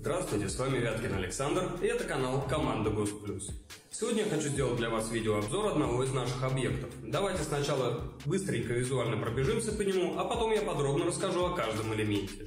Здравствуйте, с вами Вяткин Александр, и это канал «Команда ГОСТплюс». Сегодня я хочу сделать для вас видеообзор одного из наших объектов. Давайте сначала быстренько визуально пробежимся по нему, а потом я подробно расскажу о каждом элементе.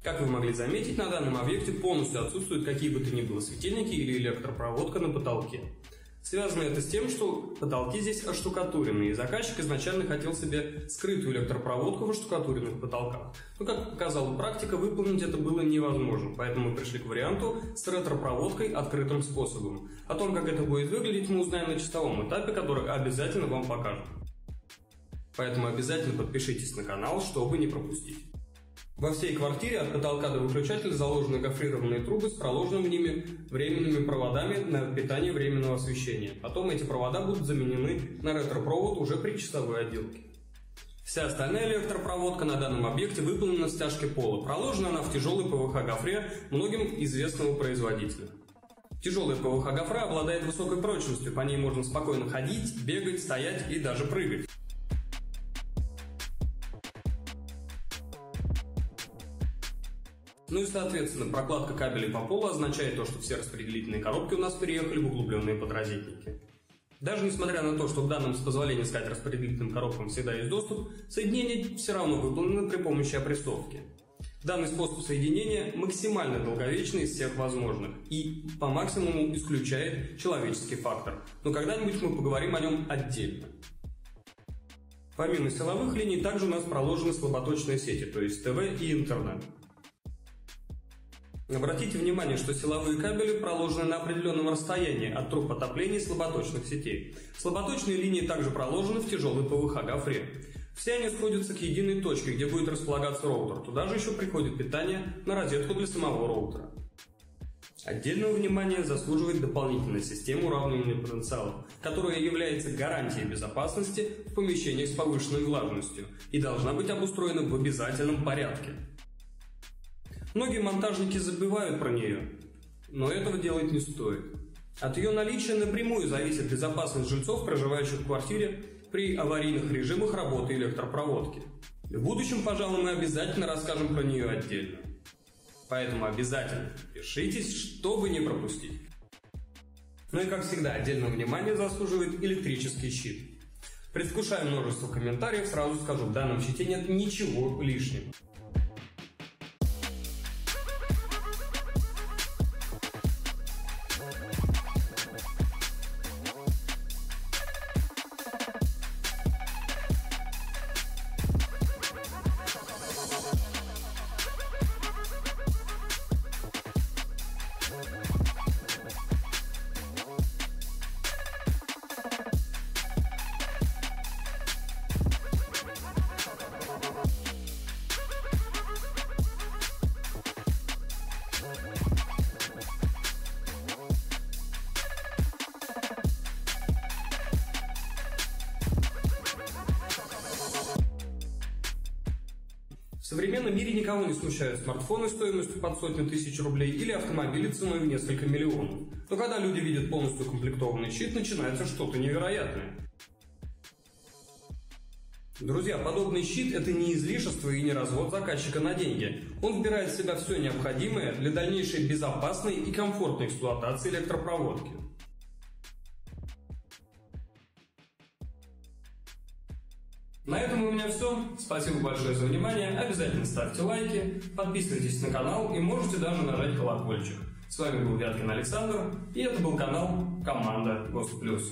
Как вы могли заметить, на данном объекте полностью отсутствуют какие бы то ни было светильники или электропроводка на потолке. Связано это с тем, что потолки здесь оштукатурены, и заказчик изначально хотел себе скрытую электропроводку в оштукатуренных потолках. Но, как показала практика, выполнить это было невозможно, поэтому мы пришли к варианту с ретропроводкой открытым способом. О том, как это будет выглядеть, мы узнаем на чистовом этапе, который обязательно вам покажем. Поэтому обязательно подпишитесь на канал, чтобы не пропустить. Во всей квартире от потолка до выключателя заложены гофрированные трубы с проложенными в ними временными проводами на питание временного освещения. Потом эти провода будут заменены на ретропровод уже при часовой отделке. Вся остальная электропроводка на данном объекте выполнена в стяжке пола. Проложена она в тяжелой ПВХ-гофре многим известного производителя. Тяжелая ПВХ-гофра обладает высокой прочностью, по ней можно спокойно ходить, бегать, стоять и даже прыгать. Ну и, соответственно, прокладка кабелей по полу означает то, что все распределительные коробки у нас переехали в углубленные подрозетники. Даже несмотря на то, что в данном, с позволения сказать, распределительным коробкам всегда есть доступ, соединение все равно выполнено при помощи опрессовки. Данный способ соединения максимально долговечный из всех возможных и по максимуму исключает человеческий фактор, но когда-нибудь мы поговорим о нем отдельно. Помимо силовых линий также у нас проложены слаботочные сети, то есть ТВ и интернет. Обратите внимание, что силовые кабели проложены на определенном расстоянии от труб отопления и слаботочных сетей. Слаботочные линии также проложены в тяжелой ПВХ-гофре. Все они сходятся к единой точке, где будет располагаться роутер. Туда же еще приходит питание на розетку для самого роутера. Отдельного внимания заслуживает дополнительная система уравнивания потенциалов, которая является гарантией безопасности в помещениях с повышенной влажностью и должна быть обустроена в обязательном порядке. Многие монтажники забывают про нее, но этого делать не стоит. От ее наличия напрямую зависит безопасность жильцов, проживающих в квартире при аварийных режимах работы электропроводки. В будущем, пожалуй, мы обязательно расскажем про нее отдельно. Поэтому обязательно пишитесь, чтобы не пропустить. Ну и как всегда, отдельного внимания заслуживает электрический щит. Предвкушая множество комментариев, сразу скажу, в данном щите нет ничего лишнего. В современном мире никого не смущают смартфоны стоимостью под сотни тысяч рублей или автомобили ценой в несколько миллионов. Но когда люди видят полностью укомплектованный щит, начинается что-то невероятное. Друзья, подобный щит – это не излишество и не развод заказчика на деньги. Он вбирает в себя все необходимое для дальнейшей безопасной и комфортной эксплуатации электропроводки. На этом у меня все. Спасибо большое за внимание. Обязательно ставьте лайки, подписывайтесь на канал и можете даже нажать колокольчик. С вами был Вяткин Александр, и это был канал «Команда ГОСТплюс».